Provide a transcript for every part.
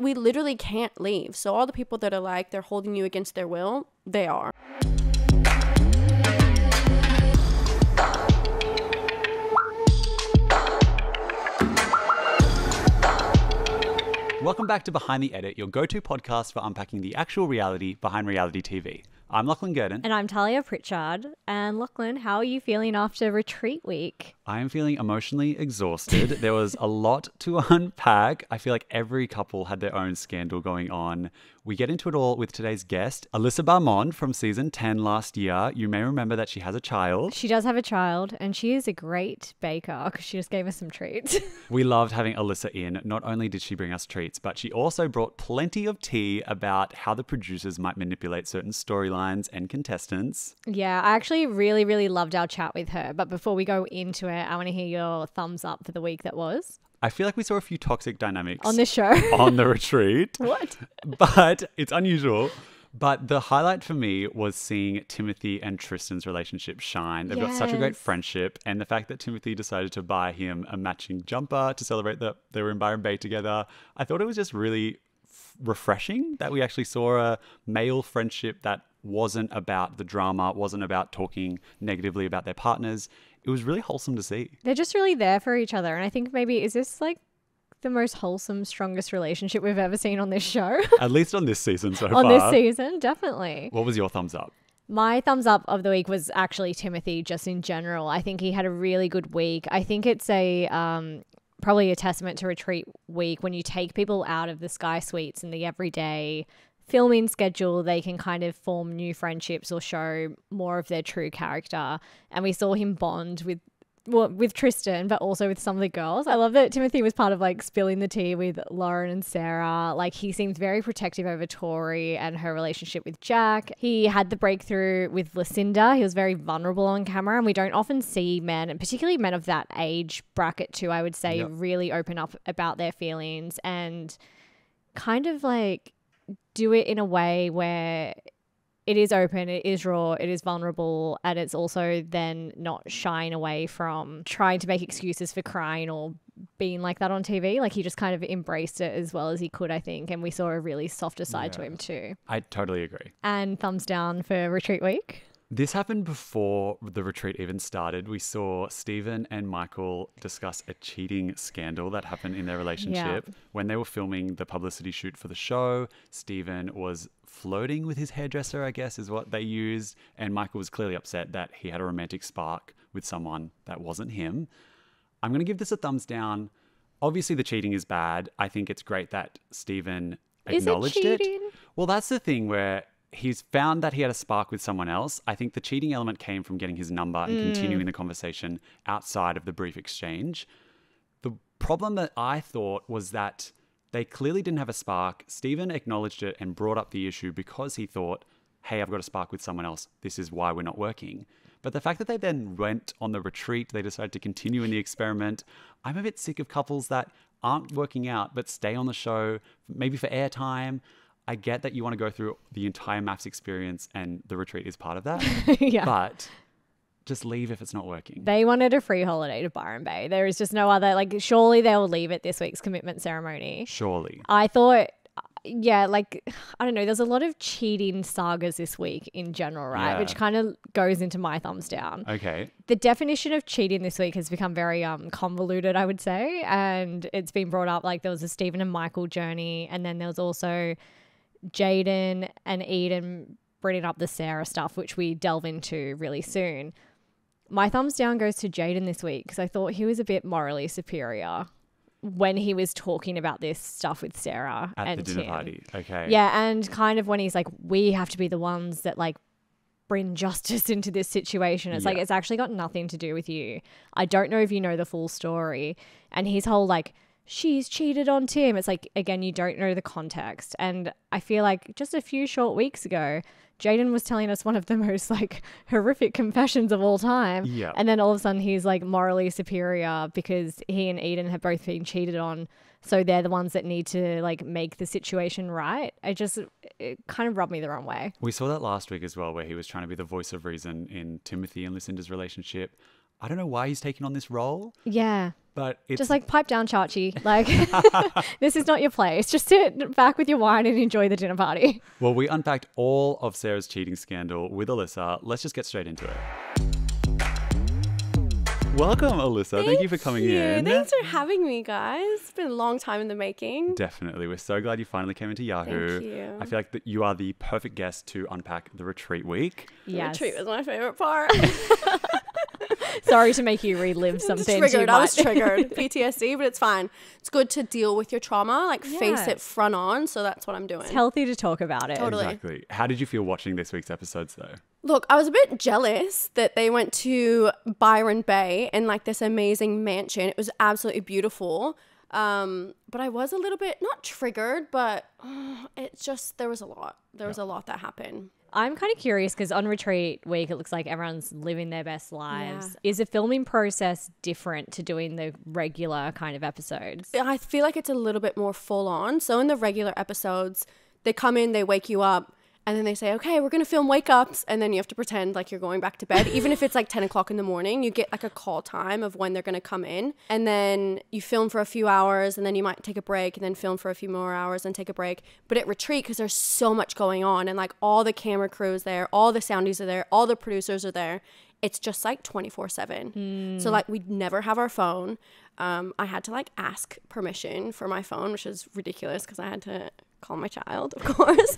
we literally can't leave. So all the people that are like, they're holding you against their will, they are. Welcome back to Behind the Edit, your go-to podcast for unpacking the actual reality behind reality TV. I'm Lachlan Guertin. And I'm Tahlia Pritchard. And Lachlan, how are you feeling after retreat week? I am feeling emotionally exhausted. There was a lot to unpack. I feel like every couple had their own scandal going on. We get into it all with today's guest, Alyssa Barmonde from season 10 last year. You may remember that she has a child. She does have a child, and she is a great baker because she just gave us some treats. We loved having Alyssa in. Not only did she bring us treats, but she also brought plenty of tea about how the producers might manipulate certain storylines and contestants. Yeah, I actually really, really loved our chat with her. But before we go into it, I want to hear your thumbs up for the week that was. I feel like we saw a few toxic dynamics on this show, on the retreat. What? But it's unusual. But the highlight for me was seeing Timothy and Tristan's relationship shine. They've got such a great friendship. And the fact that Timothy decided to buy him a matching jumper to celebrate that they were in Byron Bay together, I thought it was just really refreshing that we actually saw a male friendship that wasn't about the drama, wasn't about talking negatively about their partners. It was really wholesome to see. They're just really there for each other. And I think maybe, is this like the most wholesome, strongest relationship we've ever seen on this show? At least on this season so far. On this season, definitely. What was your thumbs up? My thumbs up of the week was actually Timothy just in general. I think he had a really good week. I think it's a probably a testament to retreat week when you take people out of the Sky Suites and the everyday filming schedule, they can kind of form new friendships or show more of their true character. And we saw him bond with, well, with Tristan, but also with some of the girls. I love that Timothy was part of like spilling the tea with Lauren and Sarah. Like he seems very protective over Tori and her relationship with Jack. He had the breakthrough with Lucinda. He was very vulnerable on camera, and we don't often see men, and particularly men of that age bracket too, I would say, really open up about their feelings and kind of like do it in a way where it is open, it is raw, it is vulnerable, and it's also then not shying away from trying to make excuses for crying or being like that on TV. Like he just kind of embraced it as well as he could, I think, and we saw a really softer side to him too. I totally agree. And thumbs down for retreat week. This happened before the retreat even started. We saw Stephen and Michael discuss a cheating scandal that happened in their relationship. Yeah. When they were filming the publicity shoot for the show, Stephen was flirting with his hairdresser, I guess is what they used. And Michael was clearly upset that he had a romantic spark with someone that wasn't him. I'm going to give this a thumbs down. Obviously, the cheating is bad. I think it's great that Stephen acknowledged it. Well, that's the thing where he's found that he had a spark with someone else. I think the cheating element came from getting his number and continuing the conversation outside of the brief exchange. The problem that I thought was that they clearly didn't have a spark. Stephen acknowledged it and brought up the issue because he thought, hey, I've got a spark with someone else. This is why we're not working. But the fact that they then went on the retreat, they decided to continue in the experiment. I'm a bit sick of couples that aren't working out but stay on the show, maybe for airtime. I get that you want to go through the entire MAFS experience and the retreat is part of that, but just leave if it's not working. They wanted a free holiday to Byron Bay. There is just no other, like, surely they'll leave at this week's commitment ceremony. Surely. I thought, yeah, like, I don't know, there's a lot of cheating sagas this week in general, right? Yeah. Which kind of goes into my thumbs down. Okay. The definition of cheating this week has become very convoluted, I would say. And it's been brought up, like, there was a Stephen and Michael journey, and then there was also Jayden and Eden bringing up the Sarah stuff, which we delve into really soon. My thumbs down goes to Jayden this week because I thought he was a bit morally superior when he was talking about this stuff with Sarah at the dinner party. Okay. Yeah, and kind of when he's like, we have to be the ones that like bring justice into this situation. It's like, it's actually got nothing to do with you. I don't know if you know the full story. And his whole like, she's cheated on Tim. It's like, again, you don't know the context. And I feel like just a few short weeks ago, Jayden was telling us one of the most like horrific confessions of all time. Yeah. And then all of a sudden he's like morally superior because he and Eden have both been cheated on. So they're the ones that need to like make the situation right. It kind of rubbed me the wrong way. We saw that last week as well, where he was trying to be the voice of reason in Timothy and Lucinda's relationship. I don't know why he's taking on this role. Yeah. But it's just like, pipe down, Chachi. Like, this is not your place. Just sit back with your wine and enjoy the dinner party. Well, we unpacked all of Sarah's cheating scandal with Alyssa. Let's just get straight into it. Welcome, Alyssa. Thank you for coming in. Thanks for having me, guys. It's been a long time in the making. Definitely. We're so glad you finally came into Yahoo. Thank you. I feel like that you are the perfect guest to unpack the retreat week. Yes. The retreat was my favorite part. Sorry to make you relive something. Triggered. I was triggered. PTSD, but it's fine. It's good to deal with your trauma, like face it front on. So that's what I'm doing. It's healthy to talk about it. Totally. Exactly. How did you feel watching this week's episodes though? Look, I was a bit jealous that they went to Byron Bay and like this amazing mansion. It was absolutely beautiful. But I was a little bit, not triggered, but it's just, there was a lot. There was a lot that happened. I'm kind of curious because on retreat week, it looks like everyone's living their best lives. Is the filming process different to doing the regular kind of episodes? I feel like it's a little bit more full on. So in the regular episodes, they come in, they wake you up, and then they say, okay, we're going to film wake-ups. And then you have to pretend like you're going back to bed. Even if it's like 10 o'clock in the morning, you get like a call time of when they're going to come in. And then you film for a few hours and then you might take a break and then film for a few more hours and take a break. But at retreat, because there's so much going on and like all the camera crew is there, all the soundies are there, all the producers are there. It's just like 24/7. So like we'd never have our phone. I had to like ask permission for my phone, which is ridiculous because I had to call my child, of course.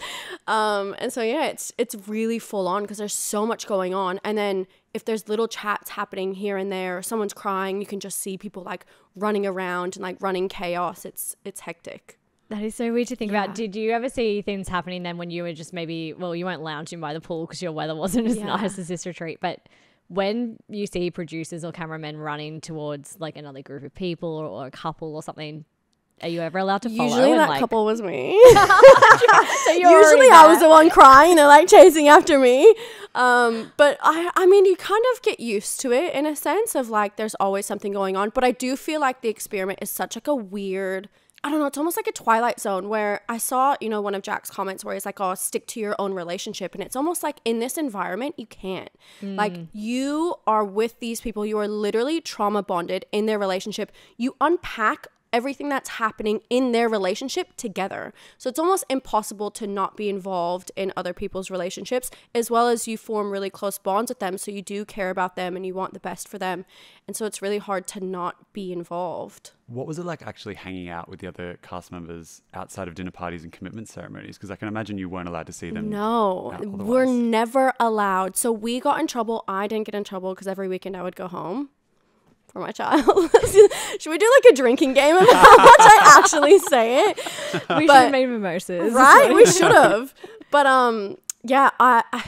And so yeah, it's really full on because there's so much going on. And then if there's little chats happening here and there, or someone's crying, you can just see people like running around and like running chaos. It's hectic. That is so weird to think about. Did you ever see things happening then when you were just maybe, well, you weren't lounging by the pool because your weather wasn't as nice as this retreat, but when you see producers or cameramen running towards like another group of people or a couple or something, are you ever allowed to follow? Usually that like couple was me. So usually I was the one crying. They're like chasing after me. But I mean, you kind of get used to it in a sense of like there's always something going on. But I do feel like the experiment is such like a weird, I don't know, it's almost like a Twilight Zone where I saw, you know, one of Jack's comments where he's like, oh, stick to your own relationship. And it's almost like in this environment, you can't. Like you are with these people. You are literally trauma bonded in their relationship. You unpack everything that's happening in their relationship together. So it's almost impossible to not be involved in other people's relationships, as well as you form really close bonds with them. So you do care about them and you want the best for them. And so it's really hard to not be involved. What was it like actually hanging out with the other cast members outside of dinner parties and commitment ceremonies? Because I can imagine you weren't allowed to see them. No, we're never allowed. So we got in trouble. I didn't get in trouble because every weekend I would go home. For my child. Should we do like a drinking game about how much I actually say it? We should have made mimosas. Right? We should have. But yeah,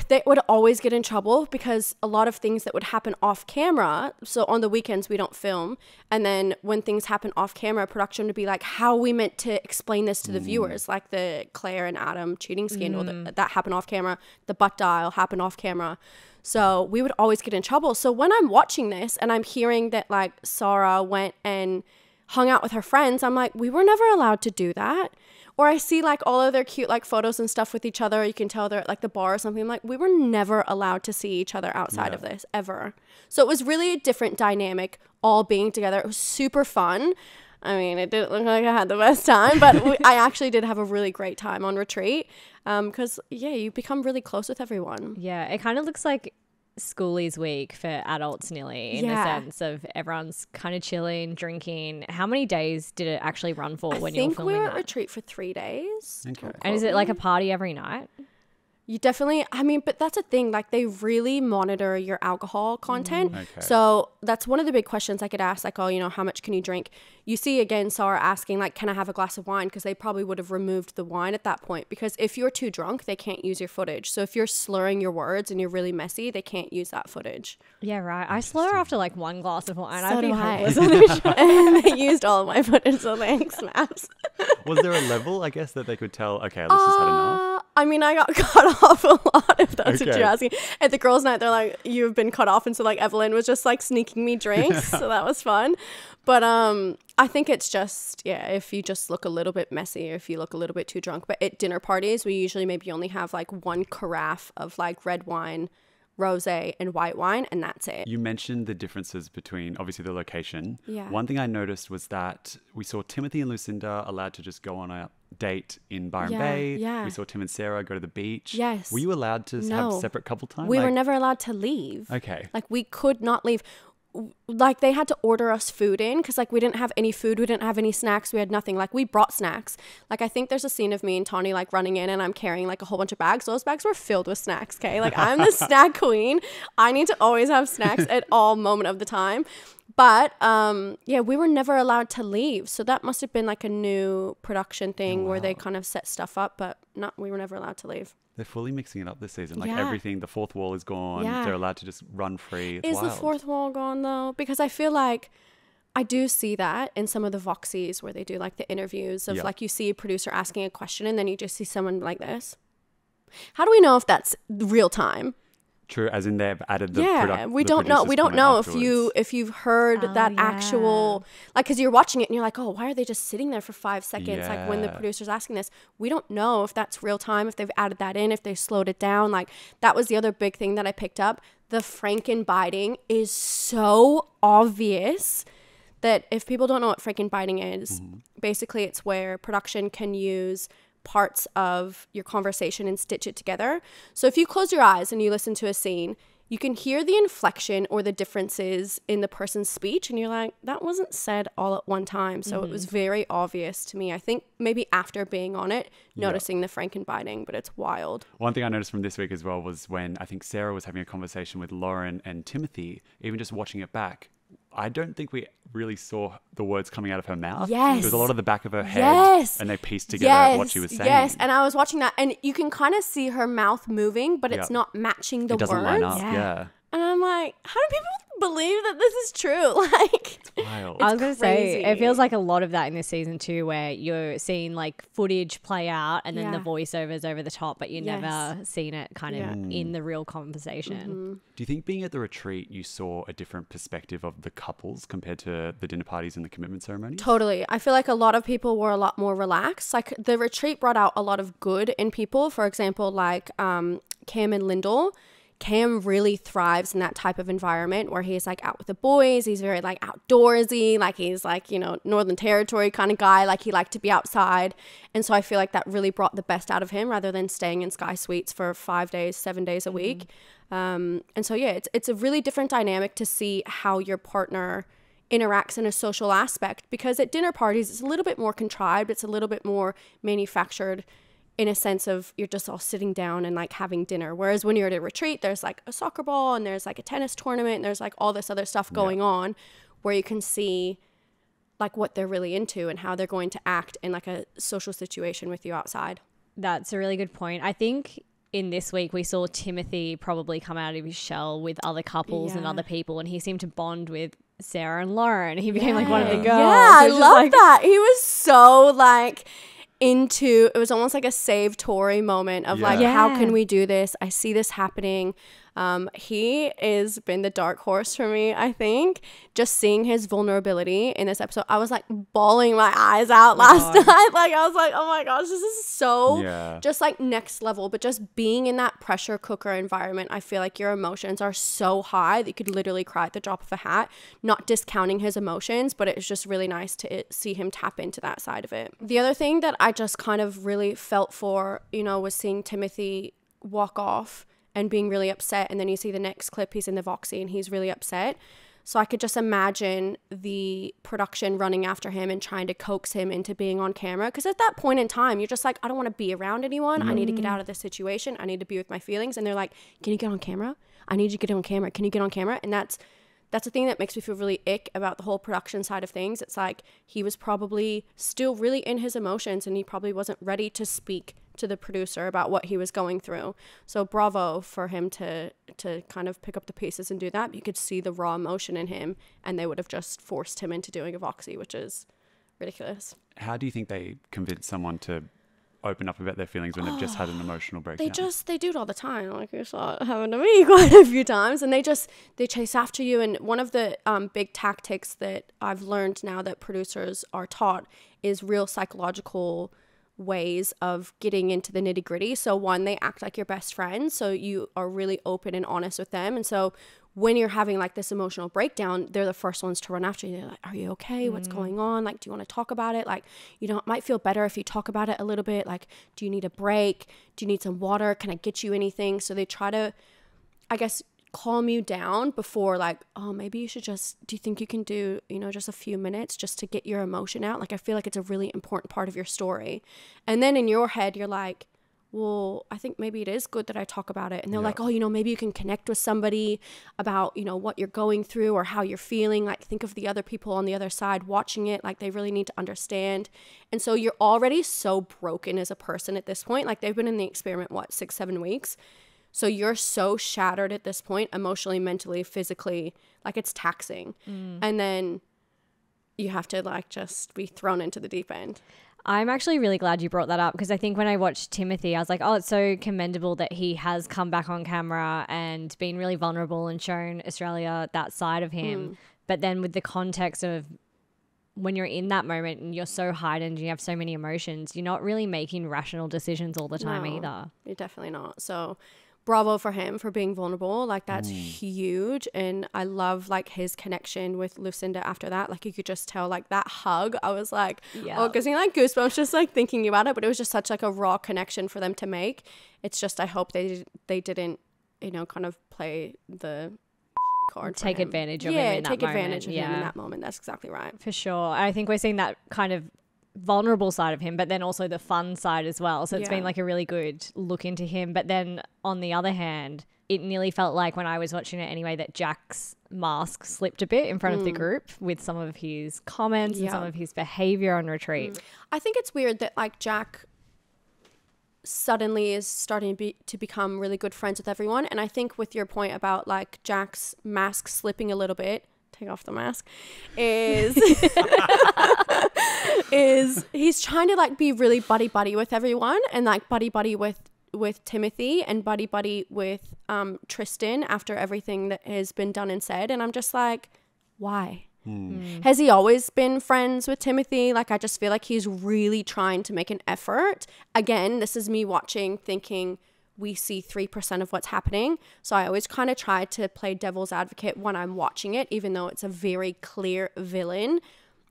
they would always get in trouble because a lot of things that would happen off camera. So on the weekends, we don't film. And then when things happen off camera, production would be like, how are we meant to explain this to the viewers? Like the Claire and Adam cheating scandal that happened off camera. The butt dial happened off camera. So we would always get in trouble. So when I'm watching this and I'm hearing that like Sarah went and hung out with her friends, I'm like, we were never allowed to do that. Or I see like all of their cute like photos and stuff with each other. You can tell they're at like the bar or something. I'm like, we were never allowed to see each other outside of this ever. So it was really a different dynamic all being together. It was super fun. I mean, it didn't look like I had the best time, but I actually did have a really great time on retreat because, yeah, you become really close with everyone. Yeah, it kind of looks like Schoolies Week for adults nearly in the sense of everyone's kind of chilling, drinking. How many days did it actually run for when you were filming that? I think we were at retreat for 3 days. Okay. And is it like a party every night? You definitely, I mean, but that's a thing, like they really monitor your alcohol content. Okay. So that's one of the big questions I could ask, like, oh, you know, how much can you drink? You see again, Sarah asking like, can I have a glass of wine? Because they probably would have removed the wine at that point because if you're too drunk, they can't use your footage. So if you're slurring your words and you're really messy, they can't use that footage. Yeah, right. I slur after like one glass of wine. So I'd be hopeless on the show. And they used all of my footage, so thanks, Maps. Was there a level, I guess, that they could tell, okay, this is had enough? I mean, I got cut off a lot, if that's what you're asking. At the girls' night, they're like, you've been cut off. And so like Evelyn was just like sneaking me drinks. So that was fun. But I think it's just, yeah, if you just look a little bit messy or if you look a little bit too drunk. But at dinner parties, we usually maybe only have like one carafe of like red wine rosé and white wine, and that's it. You mentioned the differences between, obviously, the location. Yeah. One thing I noticed was that we saw Timothy and Lucinda allowed to just go on a date in Byron Bay. Yeah. We saw Tim and Sarah go to the beach. Yes. Were you allowed to have separate couple time? We were never allowed to leave. Okay. Like, we could not leave. Like, they had to order us food in because, like, we didn't have any food. We didn't have any snacks. We had nothing. Like, we brought snacks. Like, I think there's a scene of me and Tawny, like, running in and I'm carrying, like, a whole bunch of bags. Those bags were filled with snacks, okay? Like, I'm the snack queen. I need to always have snacks at all moment of the time. But, yeah, we were never allowed to leave. So that must have been, like, a new production thing where they kind of set stuff up. But we were never allowed to leave. They're fully mixing it up this season. Like everything, the fourth wall is gone. Yeah. They're allowed to just run free. It's wild. The fourth wall gone though? Because I feel like I do see that in some of the Voxies where they do like the interviews of like you see a producer asking a question and then you just see someone like this. How do we know if that's real time? True, as in they've added the we don't know afterwards. if you've heard that actual, like, because you're watching it and you're like, oh, why are they just sitting there for 5 seconds? Like, when the producer's asking this, we don't know if that's real time, if they've added that in, if they slowed it down. Like, that was the other big thing that I picked up. The Frankenbiting is so obvious that if people don't know what Frankenbiting is, basically it's where production can use parts of your conversation and stitch it together. So if you close your eyes and you listen to a scene, you can hear the inflection or the differences in the person's speech and you're like, that wasn't said all at one time. So it was very obvious to me. I think maybe after being on it, noticing the Frankenbiting, but it's wild. One thing I noticed from this week as well was when I think Sarah was having a conversation with Lauren and Timothy, even just watching it back, I don't think we really saw the words coming out of her mouth. Yes. It was a lot of the back of her head. Yes. And they pieced together what she was saying. Yes. And I was watching that and you can kind of see her mouth moving, but it's not matching the words. It doesn't line up. Yeah. And I'm like, how do people believe that this is true? Like, it's wild. I was going to say, it feels like a lot of that in this season too, where you're seeing like footage play out and then the voiceovers over the top, but you've never seen it kind of in the real conversation. Do you think being at the retreat, you saw a different perspective of the couples compared to the dinner parties and the commitment ceremonies? Totally. I feel like a lot of people were a lot more relaxed. Like, the retreat brought out a lot of good in people. For example, like Cam and Lindell. Cam really thrives in that type of environment where he's like out with the boys. He's very like outdoorsy, like he's like, you know, Northern Territory kind of guy. Like, he liked to be outside. And so I feel like that really brought the best out of him rather than staying in Sky Suites for 5 days, 7 days a week. And so, yeah, it's a really different dynamic to see how your partner interacts in a social aspect, because at dinner parties, it's a little bit more contrived. It's a little bit more manufactured in a sense of you're just all sitting down and like having dinner. Whereas when you're at a retreat, there's like a soccer ball and there's like a tennis tournament and there's like all this other stuff going on where you can see like what they're really into and how they're going to act in like a social situation with you outside. That's a really good point. I think in this week we saw Timothy probably come out of his shell with other couples and other people, and he seemed to bond with Sarah and Lauren. He became like one of the girls. Yeah, I love that. He was so like into, it was almost like a save Tori moment of like, how can we do this? I see this happening. He has been the dark horse for me, I think. Just seeing his vulnerability in this episode, I was like bawling my eyes out last night. Like, I was like, oh my gosh, this is so just like next level. But just being in that pressure cooker environment, I feel like your emotions are so high that you could literally cry at the drop of a hat. Not discounting his emotions, but it's just really nice to see him tap into that side of it. The other thing that I just kind of really felt for, you know, was seeing Timothy walk off and being really upset. And then you see the next clip, he's in the Voxie and he's really upset. So I could just imagine the production running after him and trying to coax him into being on camera. Because at that point in time, you're just like, I don't want to be around anyone. I need to get out of this situation. I need to be with my feelings. And they're like, can you get on camera? I need you to get on camera. Can you get on camera? And that's the thing that makes me feel really ick about the whole production side of things. It's like, he was probably still really in his emotions and he probably wasn't ready to speak to the producer about what he was going through. So bravo for him to kind of pick up the pieces and do that. But you could see the raw emotion in him, and they would have just forced him into doing a Voxie, which is ridiculous. How do you think they convince someone to open up about their feelings when they've just had an emotional breakdown? They do it all the time. Like, you saw it happen to me quite a few times, and they chase after you. And one of the big tactics that I've learned now that producers are taught is real psychological ways of getting into the nitty gritty. So one, they act like your best friend, so you are really open and honest with them. And so when you're having like this emotional breakdown, they're the first ones to run after you. They're like, are you okay? What's going on? Like, do you want to talk about it? Like, you know, it might feel better if you talk about it a little bit. Like, do you need a break? Do you need some water? Can I get you anything? So they try to, I guess, calm you down before, like, oh, maybe you should just, do you think you can do, you know, just a few minutes just to get your emotion out? Like, I feel like it's a really important part of your story. And then in your head, you're like, well, I think maybe it is good that I talk about it. And they're like, oh, you know, maybe you can connect with somebody about, you know, what you're going through or how you're feeling. Like, think of the other people on the other side watching it. Like, they really need to understand. And so you're already so broken as a person at this point. Like, they've been in the experiment, what, 6, 7 weeks? So you're so shattered at this point, emotionally, mentally, physically, like it's taxing. And then you have to like just be thrown into the deep end. I'm actually really glad you brought that up, because I think when I watched Timothy, I was like, oh, it's so commendable that he has come back on camera and been really vulnerable and shown Australia that side of him. But then with the context of when you're in that moment and you're so heightened and you have so many emotions, you're not really making rational decisions all the time either. You're definitely not. So bravo for him for being vulnerable. Like, that's huge. And I love like his connection with Lucinda after that. Like, you could just tell, like, that hug, I was like, oh, because you like goosebumps just like thinking about it. But it was just such like a raw connection for them to make. It's just, I hope they didn't, you know, kind of play the card, take advantage of him in that moment. Yeah, take advantage of him in that moment. That's exactly right. For sure. I think we're seeing that kind of vulnerable side of him, but then also the fun side as well. So it's been like a really good look into him. But then on the other hand, it nearly felt like when I was watching it anyway that Jack's mask slipped a bit in front of the group with some of his comments and some of his behavior on retreat. I think it's weird that like Jack suddenly is starting to become really good friends with everyone. And I think with your point about like Jack's mask slipping a little bit, take off the mask, is he's trying to like be really buddy-buddy with everyone, and like buddy-buddy with Timothy and buddy-buddy with Tristan after everything that has been done and said. And I'm just like, why? Has he always been friends with Timothy? Like, I just feel like he's really trying to make an effort. Again, this is me watching thinking we see 3% of what's happening. So I always kind of try to play devil's advocate when I'm watching it, even though it's a very clear villain.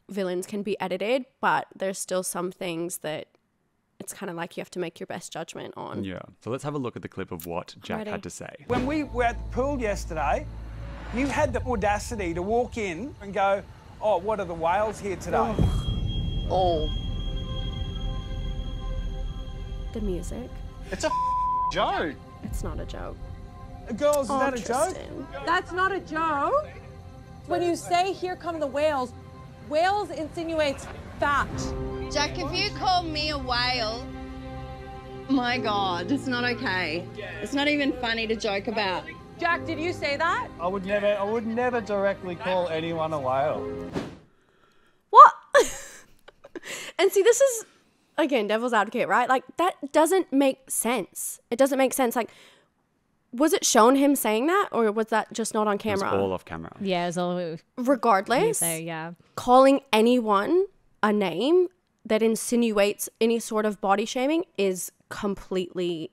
Villains can be edited, but there's still some things that it's kind of like you have to make your best judgment on. Yeah. So let's have a look at the clip of what Jack had to say. When we were at the pool yesterday, you had the audacity to walk in and go, oh, what are the whales here today? Oh. The music. It's a joke. It's not a joke. Girls, is that a joke? That's not a joke. When you say, here come the whales, whales insinuates fat. Jack, if you call me a whale, my God, it's not okay. It's not even funny to joke about. Jack, did you say that? I would never directly call anyone a whale. What? And see, this is, again, devil's advocate, right? Like, that doesn't make sense. It doesn't make sense. Like, was it shown him saying that, or was that just not on camera? It was all off camera. Yeah, it was all. Regardless, calling anyone a name that insinuates any sort of body shaming is completely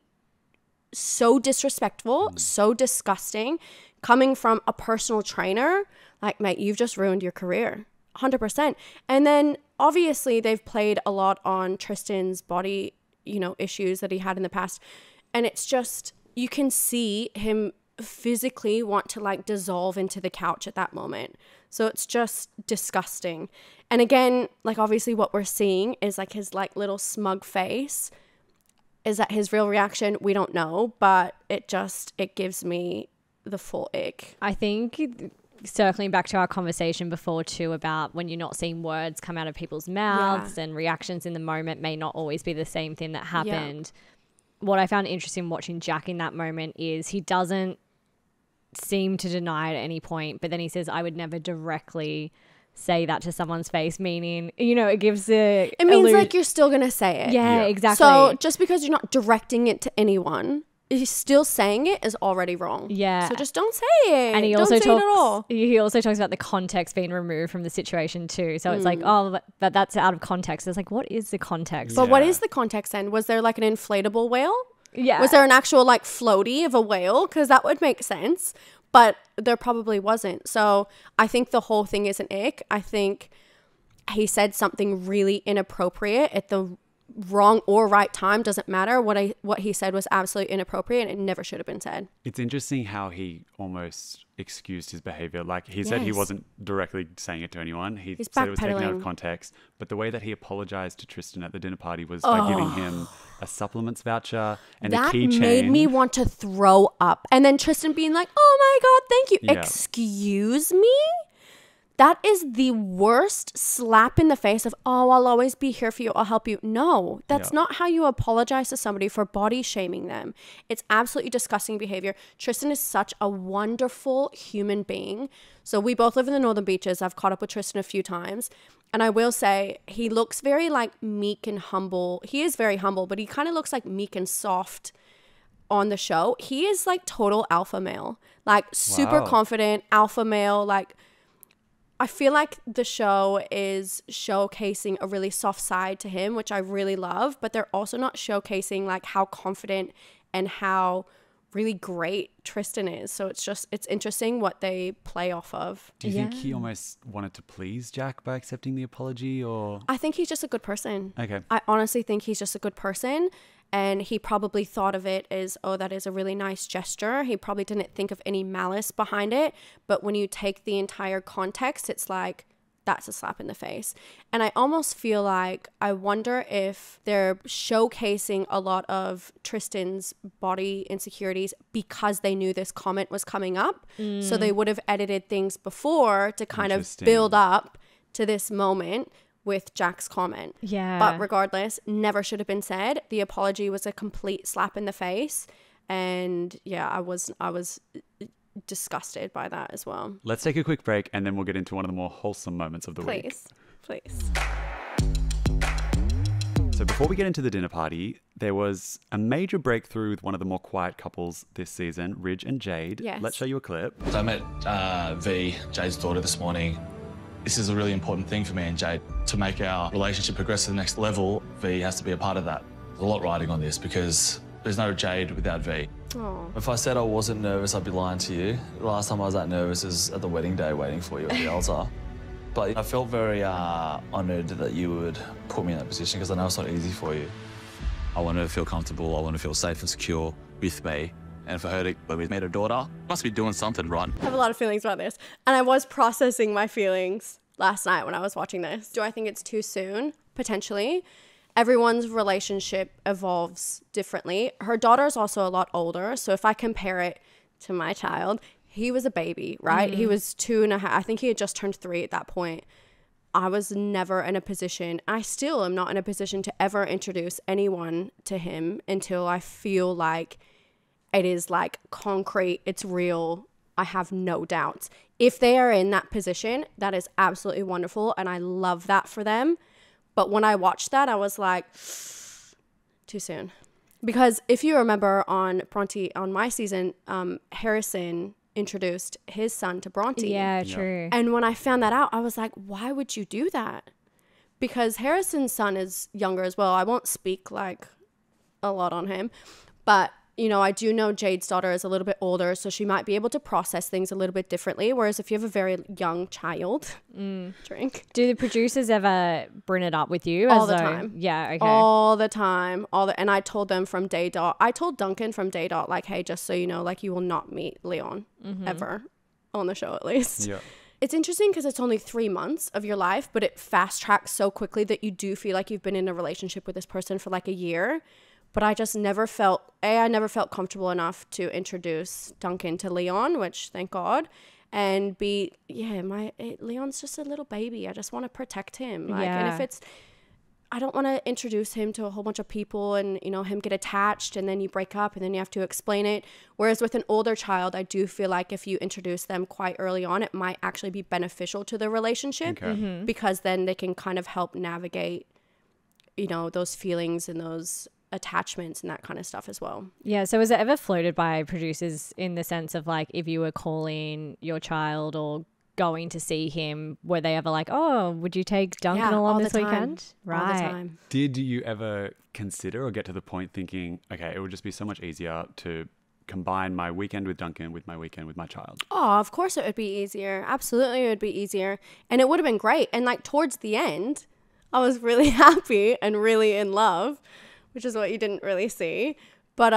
so disrespectful, so disgusting. Coming from a personal trainer, like, mate, you've just ruined your career. 100%. And then obviously they've played a lot on Tristan's body, you know, issues that he had in the past. And it's just, you can see him physically want to like dissolve into the couch at that moment. So it's just disgusting. And again, like, obviously what we're seeing is like his like little smug face. Is that his real reaction? We don't know, but it gives me the full ick. I think circling back to our conversation before too about when you're not seeing words come out of people's mouths and reactions in the moment may not always be the same thing that happened. What I found interesting watching Jack in that moment is he doesn't seem to deny at any point, but then he says, I would never directly say that to someone's face, meaning, you know, it gives the... It means like you're still going to say it. Yeah, exactly. So just because you're not directing it to anyone he's still saying it is already wrong. Yeah. So just don't say it. And he don't also say talks, it at all. He also talks about the context being removed from the situation too. So it's like, oh, but that's out of context. It's like, what is the context? But what is the context then? Was there like an inflatable whale? Yeah. Was there an actual like floaty of a whale? Because that would make sense. But there probably wasn't. So I think the whole thing is an ick. I think he said something really inappropriate at the wrong or right time, doesn't matter. What he said was absolutely inappropriate and it never should have been said. It's interesting how he almost excused his behavior. Like he said he wasn't directly saying it to anyone. He's said it was taken out of context. But the way that he apologized to Tristan at the dinner party was by giving him a supplements voucher and that a keychain. That made me want to throw up. And then Tristan being like, oh my God, thank you. Yeah. Excuse me? That is the worst slap in the face of, oh, I'll always be here for you. I'll help you. No, that's not how you apologize to somebody for body shaming them. It's absolutely disgusting behavior. Tristan is such a wonderful human being. So we both live in the Northern Beaches. I've caught up with Tristan a few times. And I will say he looks very like meek and humble. He is very humble, but he kind of looks like meek and soft on the show. He is like total alpha male, like super confident alpha male, like... I feel like the show is showcasing a really soft side to him, which I really love, but they're also not showcasing like how confident and how really great Tristan is. So it's just, it's interesting what they play off of. Do you think he almost wanted to please Jack by accepting the apology, or? I think he's just a good person. Okay. I honestly think he's just a good person. And he probably thought of it as, oh, that is a really nice gesture. He probably didn't think of any malice behind it. But when you take the entire context, it's like, that's a slap in the face. And I almost feel like, I wonder if they're showcasing a lot of Tristan's body insecurities because they knew this comment was coming up. Mm. So they would have edited things before to kind of build up to this moment with Jack's comment. Yeah. But regardless, never should have been said. The apology was a complete slap in the face. And yeah, I was disgusted by that as well. Let's take a quick break and then we'll get into one of the more wholesome moments of the week. Please. So before we get into the dinner party, there was a major breakthrough with one of the more quiet couples this season, Ridge and Jade. Yes. Let's show you a clip. So I met V, Jade's daughter, this morning. This is a really important thing for me and Jade. To make our relationship progress to the next level, V has to be a part of that. There's a lot riding on this because there's no Jade without V. Aww. If I said I wasn't nervous, I'd be lying to you. The last time I was that nervous is at the wedding day waiting for you at the altar. But I felt very honoured that you would put me in that position because I know it's not easy for you. I want her to feel comfortable. I want her to feel safe and secure with me. And for her to, when we met her daughter, must be doing something right. I have a lot of feelings about this. And I was processing my feelings last night when I was watching this. Do I think it's too soon? Potentially. Everyone's relationship evolves differently. Her daughter's also a lot older. So if I compare it to my child, he was a baby, right? Mm. He was 2 and a half. I think he had just turned 3 at that point. I was never in a position, I still am not in a position to ever introduce anyone to him until I feel like it is like concrete, it's real, I have no doubts. If they are in that position, that is absolutely wonderful and I love that for them. But when I watched that, I was like, too soon. Because if you remember on Bronte, on my season, Harrison introduced his son to Bronte. Yeah, true. And when I found that out, I was like, why would you do that? Because Harrison's son is younger as well. I won't speak like a lot on him, but you know, I do know Jade's daughter is a little bit older, so she might be able to process things a little bit differently. Whereas if you have a very young child, drink. Do the producers ever bring it up with you? All the time. Yeah, okay. All the time. And I told them from day dot. I told Duncan from day dot, like, hey, just so you know, like, you will not meet Leon ever on the show, at least. Yeah. It's interesting because it's only 3 months of your life, but it fast tracks so quickly that you do feel like you've been in a relationship with this person for like a year. But I just never felt, I never felt comfortable enough to introduce Duncan to Leon, which thank God. And B, yeah, Leon's just a little baby. I just want to protect him. Like, yeah. And if it's, I don't want to introduce him to a whole bunch of people and, you know, him get attached and then you break up and then you have to explain it. Whereas with an older child, I do feel like if you introduce them quite early on, it might actually be beneficial to the relationship because then they can kind of help navigate, you know, those feelings and those attachments and that kind of stuff as well. Yeah. So was it ever floated by producers in the sense of like, if you were calling your child or going to see him, were they ever like, oh, would you take Duncan along this weekend? Right. Did you ever consider or get to the point thinking, okay, it would just be so much easier to combine my weekend with Duncan with my weekend with my child? Oh, of course it would be easier. Absolutely, it would be easier. And it would have been great. And like towards the end, I was really happy and really in love, which is what you didn't really see. But,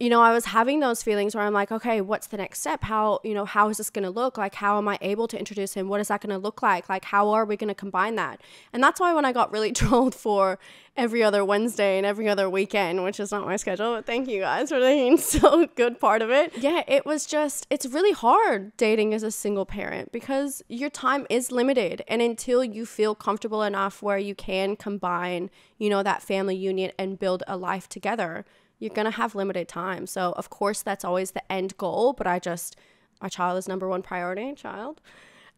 you know, I was having those feelings where I'm like, okay, what's the next step? How, you know, how is this going to look? Like, how am I able to introduce him? What is that going to look like? Like, how are we going to combine that? And that's why when I got really trolled for every other Wednesday and every other weekend, which is not my schedule, but thank you guys for being so good part of it. Yeah, it was just, it's really hard dating as a single parent because your time is limited. And until you feel comfortable enough where you can combine, you know, that family unit and build a life together, you're going to have limited time. So, of course, that's always the end goal. But my child is number one priority, child.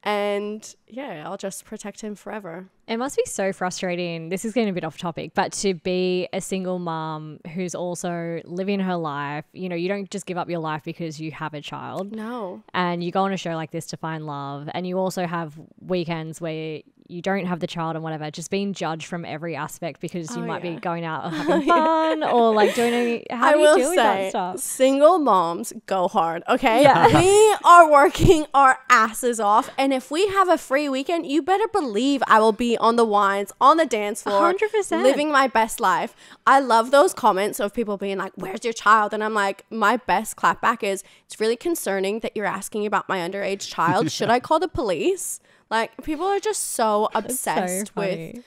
And yeah, I'll just protect him forever. It must be so frustrating. This is getting a bit off topic, but to be a single mom who's also living her life, you know, you don't just give up your life because you have a child. No. And you go on a show like this to find love. And you also have weekends where you don't have the child and whatever, just being judged from every aspect because you might be going out or having fun or like doing any, how do you deal with that stuff? Single moms go hard, okay? Yeah. We are working our asses off, and if we have a free weekend, you better believe I will be on the wines, on the dance floor, 100%. Living my best life. I love those comments of people being like, where's your child? And I'm like, my best clapback is, it's really concerning that you're asking about my underage child. Should I call the police? Like, people are just so obsessed with,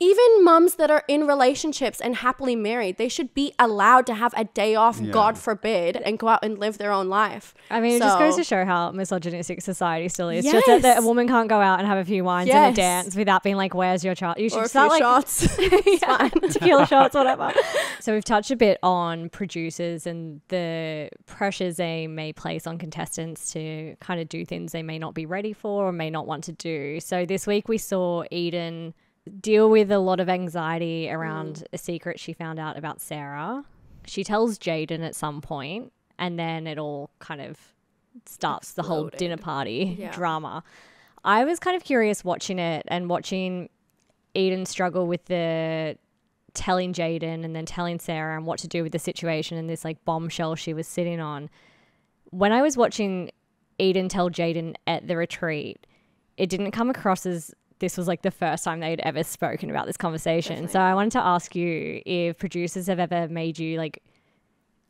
even mums that are in relationships and happily married, they should be allowed to have a day off, God forbid, and go out and live their own life. I mean, it just goes to show how misogynistic society still is. Yes. Just that a woman can't go out and have a few wines and a dance without being like, where's your child? You should start like shots. Tequila shots, whatever. So we've touched a bit on producers and the pressures they may place on contestants to kind of do things they may not be ready for or may not want to do. So this week we saw Eden deal with a lot of anxiety around a secret she found out about Sarah. She tells Jayden at some point, and then it all kind of starts the whole dinner party drama. I was kind of curious watching it and watching Eden struggle with the telling Jayden and then telling Sarah and what to do with the situation and this like bombshell she was sitting on. When I was watching Eden tell Jayden at the retreat, it didn't come across as this was like the first time they'd ever spoken about this conversation. Definitely. So I wanted to ask you if producers have ever made you like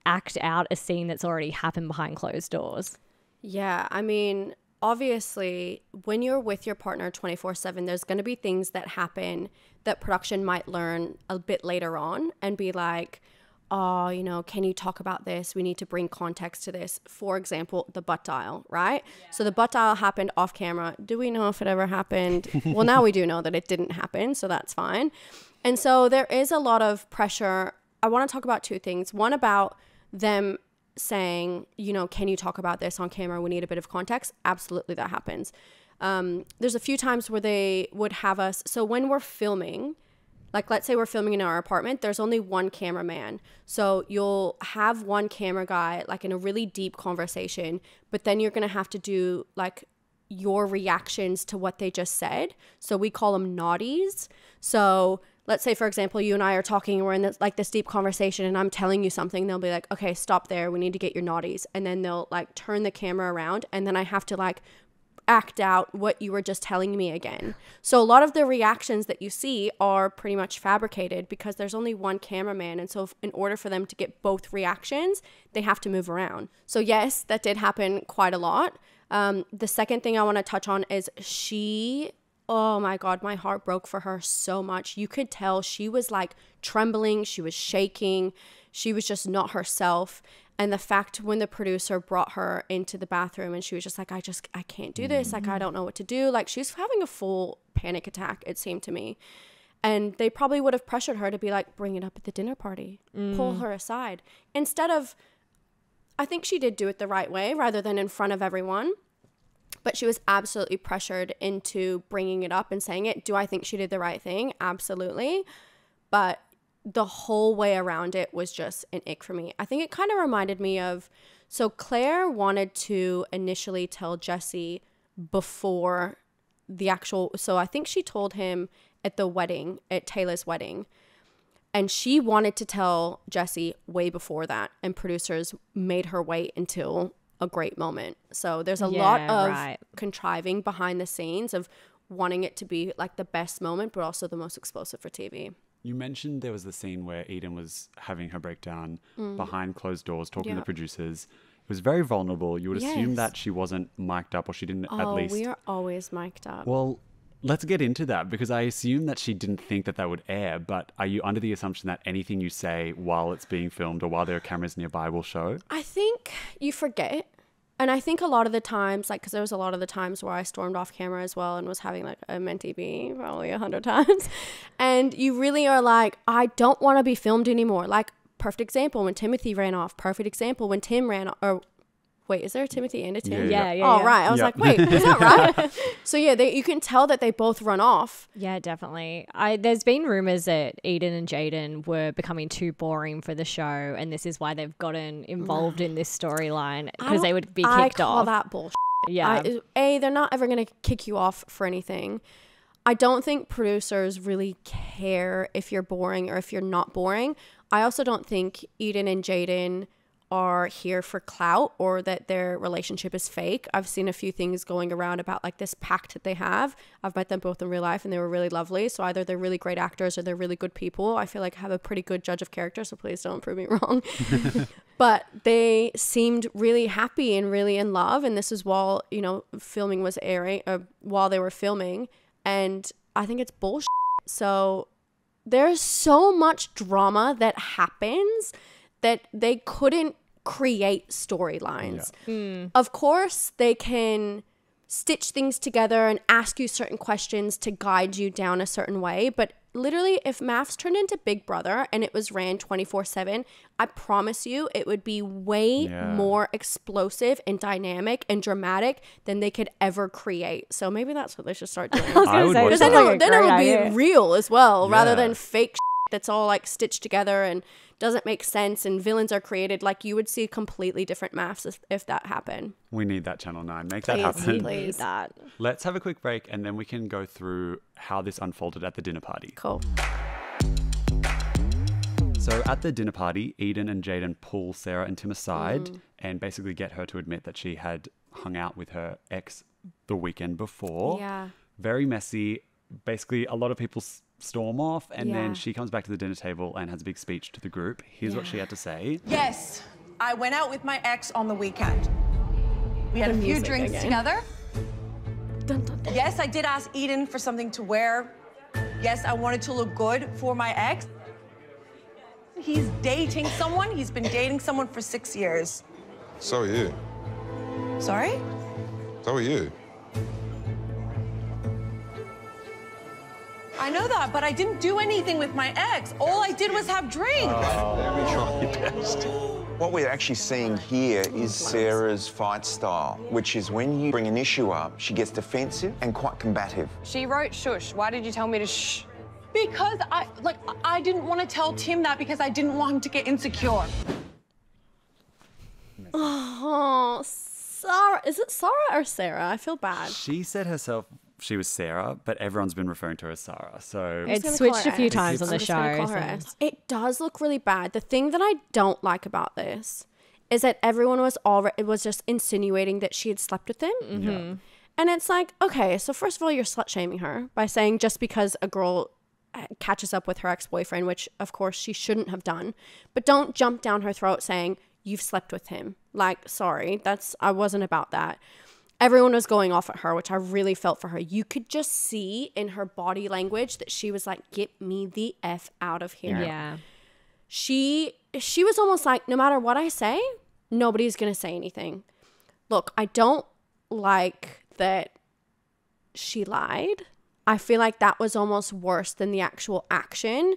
act out a scene that's already happened behind closed doors. Yeah. I mean, obviously when you're with your partner 24/7, there's going to be things that happen that production might learn a bit later on and be like, oh, you know, can you talk about this? We need to bring context to this. For example, the butt dial, right? Yeah. So the butt dial happened off camera. Do we know if it ever happened? Well, now we do know that it didn't happen, so that's fine. And so there is a lot of pressure. I want to talk about two things. One, about them saying, you know, can you talk about this on camera? We need a bit of context. Absolutely, that happens. There's a few times where they would have us. So when we're filming, like, let's say we're filming in our apartment, there's only one cameraman. So you'll have one camera guy, like, in a really deep conversation, but then you're going to have to do, like, your reactions to what they just said. So we call them naughties. So let's say, for example, you and I are talking and we're in this, like, this deep conversation and I'm telling you something. They'll be like, okay, stop there. We need to get your naughties. And then they'll, like, turn the camera around and then I have to, like, act out what you were just telling me again. So a lot of the reactions that you see are pretty much fabricated because there's only one cameraman. And so in order for them to get both reactions, they have to move around. So yes, that did happen quite a lot. The second thing I want to touch on is she, oh my God, my heart broke for her so much. You could tell she was like trembling. She was shaking. She was just not herself. And the fact when the producer brought her into the bathroom and she was just like, I can't do this. Like, I don't know what to do. Like, she's having a full panic attack, it seemed to me. And they probably would have pressured her to be like, bring it up at the dinner party, pull her aside. Instead of, I think she did do it the right way rather than in front of everyone. But she was absolutely pressured into bringing it up and saying it. Do I think she did the right thing? Absolutely. But the whole way around it was just an ick for me. I think it kind of reminded me of, so Claire wanted to initially tell Jesse before the actual, so I think she told him at the wedding, at Taylor's wedding, and she wanted to tell Jesse way before that, and producers made her wait until a great moment. So there's a lot of contriving behind the scenes of wanting it to be like the best moment, but also the most explosive for TV. You mentioned there was the scene where Eden was having her breakdown behind closed doors, talking to the producers. It was very vulnerable. You would assume that she wasn't mic'd up, or she didn't at least. We are always mic'd up. Well, let's get into that, because I assume that she didn't think that that would air, but are you under the assumption that anything you say while it's being filmed or while there are cameras nearby will show? I think you forget. And I think a lot of the times, like, because there was a lot of the times where I stormed off camera as well and was having like a mentee bee probably 100 times. And you really are like, I don't want to be filmed anymore. Like, perfect example when Timothy ran off. Perfect example when Tim ran off. Or wait, is there a Timothy and a Tim? Yeah. Right. I was like, wait, is that right? So yeah, you can tell that they both run off. Yeah, definitely. There's been rumors that Eden and Jayden were becoming too boring for the show, and this is why they've gotten involved in this storyline, because they would be kicked off. I call that bullshit. Yeah. They're not ever going to kick you off for anything. I don't think producers really care if you're boring or if you're not boring. I also don't think Eden and Jayden are here for clout, or that their relationship is fake. I've seen a few things going around about like this pact that they have. I've met them both in real life and they were really lovely. So either they're really great actors or they're really good people. I feel like I have a pretty good judge of character, so please don't prove me wrong. But they seemed really happy and really in love. And this is while, you know, filming was airing, or while they were filming. And I think it's bullshit. So there's so much drama that happens that they couldn't create storylines. Yeah. Of course, they can stitch things together and ask you certain questions to guide you down a certain way. But literally, if MAFS turned into Big Brother and it was ran 24/7, I promise you it would be way more explosive and dynamic and dramatic than they could ever create. So maybe that's what they should start doing. Because then it would be real as well, rather than fake that's all like stitched together and doesn't make sense, and villains are created. Like, you would see completely different MAFS if that happened. We need that Channel 9. Make that happen. Please, that. Let's have a quick break and then we can go through how this unfolded at the dinner party. Cool. So at the dinner party, Eden and Jayden pull Sarah and Tim aside and basically get her to admit that she had hung out with her ex the weekend before. Yeah. Very messy. Basically, a lot of people storm off, and then she comes back to the dinner table and has a big speech to the group. Here's what she had to say. Yes, I went out with my ex on the weekend. We had a few drinks together. Dun, dun, dun. Yes, I did ask Eden for something to wear. Yes, I wanted to look good for my ex. He's dating someone. He's been dating someone for 6 years. So are you. Sorry? So are you. I know that, but I didn't do anything with my ex. All I did was have drinks. What we're actually seeing here is Sarah's fight style, which is when you bring an issue up, she gets defensive and quite combative. She wrote shush. Why did you tell me to shh? Because I didn't want to tell Tim that, because I didn't want him to get insecure. Oh, Sarah. Is it Sarah or Sarah? I feel bad. She said herself she was Sarah, but everyone's been referring to her as Sarah. So it's switched a few times on the show. It does look really bad. The thing that I don't like about this is that everyone was just insinuating that she had slept with him. And it's like, okay, so first of all, you're slut shaming her by saying just because a girl catches up with her ex-boyfriend, which of course she shouldn't have done, but don't jump down her throat saying you've slept with him. Like, sorry, I wasn't about that. Everyone was going off at her, which I really felt for her. You could just see in her body language that she was like, get me the F out of here. Yeah. She was almost like, no matter what I say, nobody's going to say anything. Look, I don't like that she lied. I feel like that was almost worse than the actual action.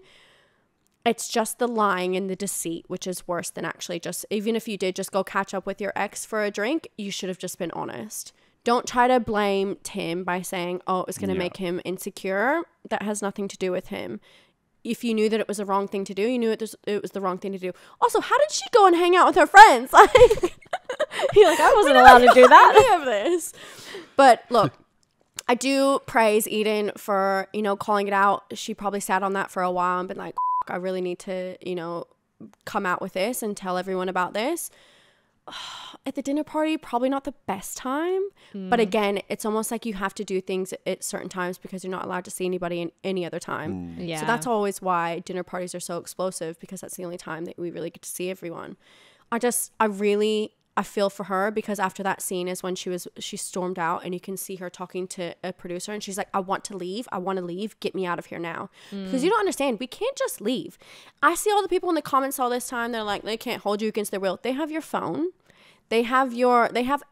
It's just the lying and the deceit, which is worse than actually just, even if you did just go catch up with your ex for a drink, you should have just been honest. Don't try to blame Tim by saying, oh, it was going to make him insecure. That has nothing to do with him. if you knew that it was the wrong thing to do, you knew it was the wrong thing to do. Also, how did she go and hang out with her friends? Like, you're like, I wasn't allowed to do that. Of this. But look, I do praise Eden for, you know, calling it out. She probably sat on that for a while and been like, I really need to, you know, come out with this and tell everyone about this. At the dinner party, probably not the best time. But again, it's almost like you have to do things at certain times because you're not allowed to see anybody in any other time. Yeah. So that's always why dinner parties are so explosive, because that's the only time that we really get to see everyone. I feel for her, because after that scene is when she stormed out, and you can see her talking to a producer and she's like, I want to leave, get me out of here now. Because you don't understand, we can't just leave. I see all the people in the comments all this time, they're like, they can't hold you against their will. They have your phone, they have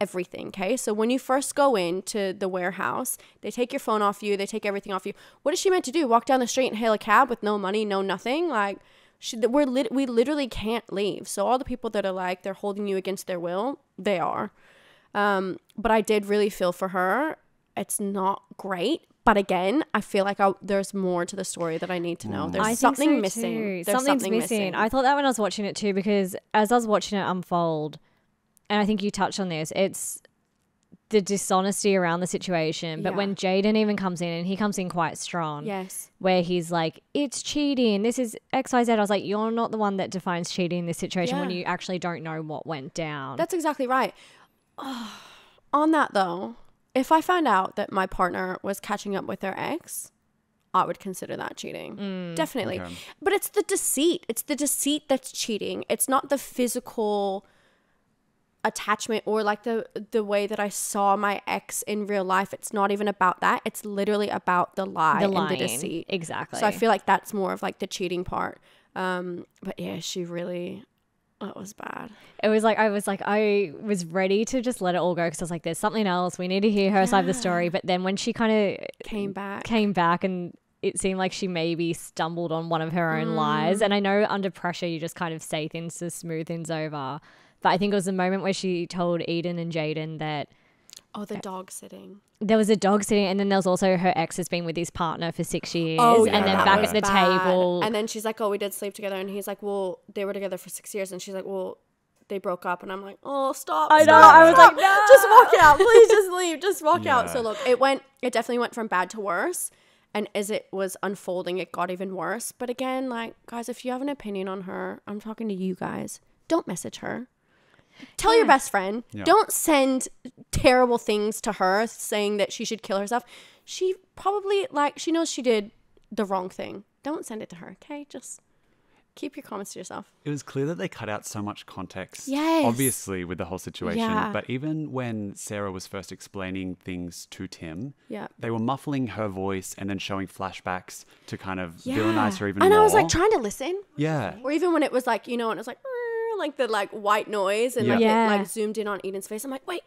everything. Okay, so when you first go into the warehouse, they take your phone off you, they take everything off you. What is she meant to do, walk down the street and hail a cab with no money, no nothing? Like, we literally can't leave. So all the people that are like, they're holding you against their will, they are. But I did really feel for her. It's not great. But again, I feel like there's more to the story that I need to know. There's something missing. Something's missing. I thought that when I was watching it too, because as I was watching it unfold, and I think you touched on this, it's the dishonesty around the situation. But when Jayden even comes in, and he comes in quite strong, where he's like, it's cheating, this is XYZ. I was like, you're not the one that defines cheating in this situation when you actually don't know what went down. That's exactly right. On that though, if I found out that my partner was catching up with their ex, I would consider that cheating. Definitely. Okay. But it's the deceit. It's the deceit that's cheating. It's not the physical attachment, or like the way that I saw my ex in real life. It's not even about that. It's literally about the lie and the deceit. Exactly. So I feel like that's more of like the cheating part. But yeah, that was bad. It was like, I was ready to just let it all go, because I was like, there's something else, we need to hear her side of the story. But then when she kind of came back and it seemed like she maybe stumbled on one of her own lies. And I know under pressure you just kind of say things to smooth things over. But I think it was the moment where she told Eden and Jayden that... Oh, the dog sitting. There was a dog sitting, and then there was also her ex has been with his partner for 6 years. Oh, yeah, and then back at the table. And then she's like, oh, we did sleep together. And he's like, well, they were together for 6 years. And she's like, well, they broke up. And I'm like, oh, stop. I know. I was like, no. Just walk out. Please just leave. Just walk out. So look, it definitely went from bad to worse. And as it was unfolding, it got even worse. But again, like, guys, if you have an opinion on her, I'm talking to you guys. Don't message her. Tell your best friend. Don't send terrible things to her saying that she should kill herself. She probably, like, she knows she did the wrong thing. Don't send it to her, okay? Just keep your comments to yourself. It was clear that they cut out so much context, obviously, with the whole situation. But even when Sarah was first explaining things to Tim, they were muffling her voice and then showing flashbacks to kind of villainize her even more. And I was like trying to listen. Or even when it was like, you know, and it was like the white noise and it zoomed in on Eden's face. I'm like, wait,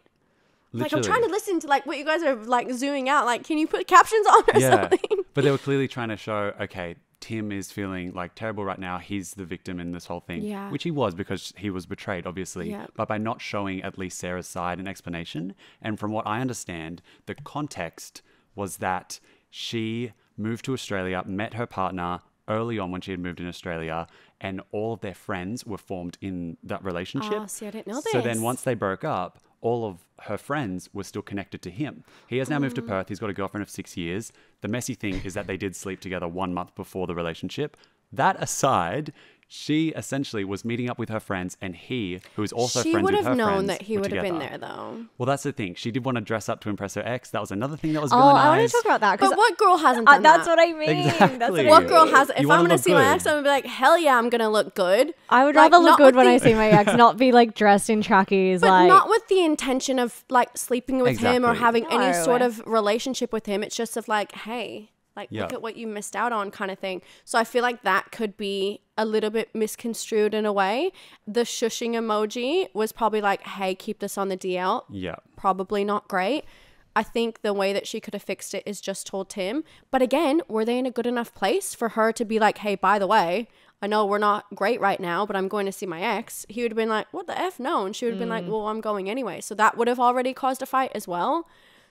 literally. Like I'm trying to listen to like what you guys are like zooming out. Like, can you put captions on or something? But they were clearly trying to show, okay, Tim is feeling like terrible right now. He's the victim in this whole thing, which he was, because he was betrayed, obviously. But by not showing at least Sarah's side and explanation. And from what I understand, the context was that she moved to Australia, met her partner early on when she had moved in Australia, and all of their friends were formed in that relationship. Oh, see, I didn't know this. So then once they broke up, all of her friends were still connected to him. He has now moved to Perth. He's got a girlfriend of 6 years. The messy thing is that they did sleep together 1 month before the relationship. That aside, she essentially was meeting up with her friends, and he, who is also friends with her friends, she would have known that he would have been there, though. Well, that's the thing. She did want to dress up to impress her ex. That was another thing that was villainized. Oh, I want to talk about that. But what girl hasn't done that? That's what I mean. Exactly. That's what girl hasn't. If I'm going to see my ex, I'm going to be like, hell yeah, I'm going to look good. I would rather look good when I see my ex, not be like dressed in trackies. But like, not with the intention of like sleeping with him or having any sort of relationship with him. It's just of like, hey, like, look at what you missed out on kind of thing. So I feel like that could be a little bit misconstrued in a way. The shushing emoji was probably like, hey, keep this on the DL. Yeah. Probably not great. I think the way that she could have fixed it is just told Tim. But again, were they in a good enough place for her to be like, hey, by the way, I know we're not great right now, but I'm going to see my ex. He would have been like, what the F? No. And she would have been like, well, I'm going anyway. So that would have already caused a fight as well.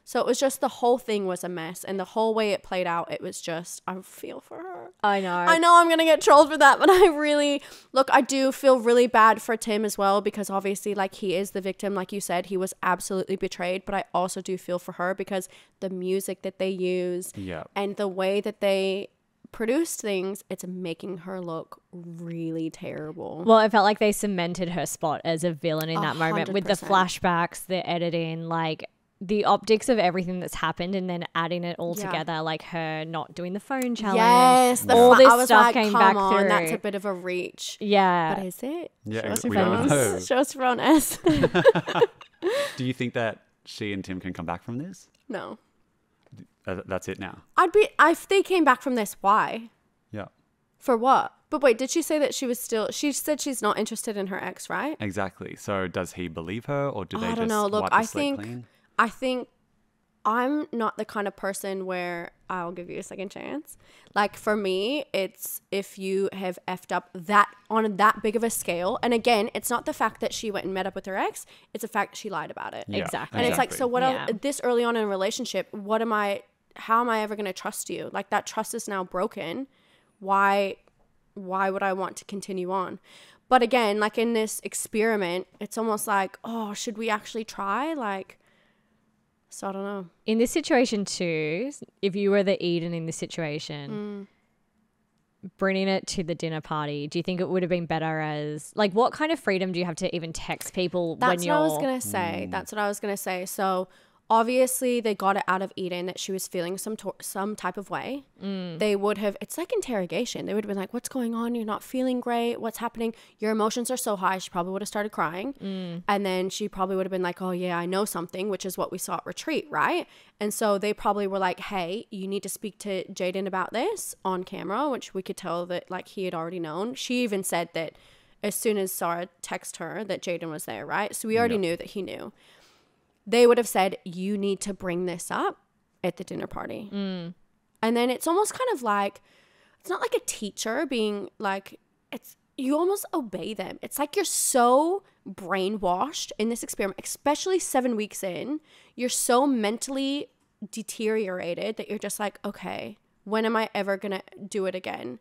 So it was just, the whole thing was a mess, and the whole way it played out, it was just, I feel for her. I know I'm gonna get trolled for that, but I really, look, I do feel really bad for Tim as well, because obviously, like, he is the victim, like you said, he was absolutely betrayed, but I also do feel for her because the music that they use and the way that they produced things, it's making her look really terrible. Well, it felt like they cemented her spot as a villain in that 100%. Moment, with the flashbacks, the editing, like the optics of everything that's happened, and then adding it all together, like her not doing the phone challenge. All this stuff came back through. That's a bit of a reach. Yeah. But is it? Yeah, we don't know. Show us your own ass. Do you think that she and Tim can come back from this? No. That's it now. If they came back from this, why? Yeah. For what? But wait, did she say that she was still, she said she's not interested in her ex, right? Exactly. So does he believe her, or do they just wipe the slate clean? I don't know. Look, I think I'm not the kind of person where I'll give you a second chance. Like, for me, it's if you have effed up that on that big of a scale. And again, it's not the fact that she went and met up with her ex. It's the fact she lied about it. Yeah, exactly. And it's like, so what else, this early on in a relationship, what am I, how am I ever going to trust you? Like, that trust is now broken. Why would I want to continue on? But again, like, in this experiment, it's almost like, oh, should we actually try? Like, so I don't know. In this situation too, if you were the Eden in this situation, bringing it to the dinner party, do you think it would have been better as, like, what kind of freedom do you have to even text people when you're... That's what I was going to say. That's what I was going to say. So obviously they got it out of Eden that she was feeling some type of way. They would have... It's like interrogation. They would have been like, what's going on? You're not feeling great. What's happening? Your emotions are so high. She probably would have started crying. And then she probably would have been like, oh yeah, I know something, which is what we saw at retreat, right? And so they probably were like, hey, you need to speak to Jayden about this on camera, which we could tell that, like, he had already known. She even said that as soon as Sarah texted her that Jayden was there, right? So we already knew that he knew. They would have said, you need to bring this up at the dinner party. And then it's almost kind of like, it's not like a teacher being like, it's, you almost obey them. It's like you're so brainwashed in this experiment, especially 7 weeks in, you're so mentally deteriorated that you're just like, okay, when am I ever going to do it again?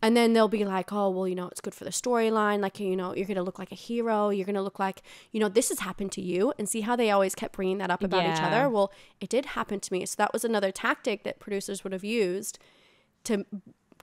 And then they'll be like, oh, well, you know, it's good for the storyline. Like, you know, you're going to look like a hero. You're going to look like, you know, this has happened to you. And see how they always kept bringing that up about each other? Well, it did happen to me. So that was another tactic that producers would have used to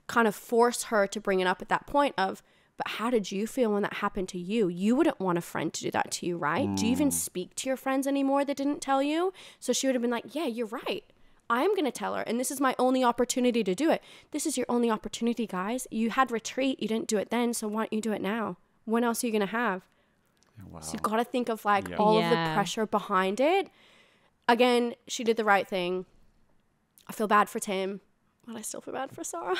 kind of force her to bring it up at that point of, but how did you feel when that happened to you? You wouldn't want a friend to do that to you, right? Do you even speak to your friends anymore that didn't tell you? So she would have been like, yeah, you're right. I'm going to tell her, and this is my only opportunity to do it. This is your only opportunity, guys. You had retreat. You didn't do it then, so why don't you do it now? When else are you going to have? Wow. So you've got to think of, like, all of the pressure behind it. Again, she did the right thing. I feel bad for Tim, but I still feel bad for Sarah.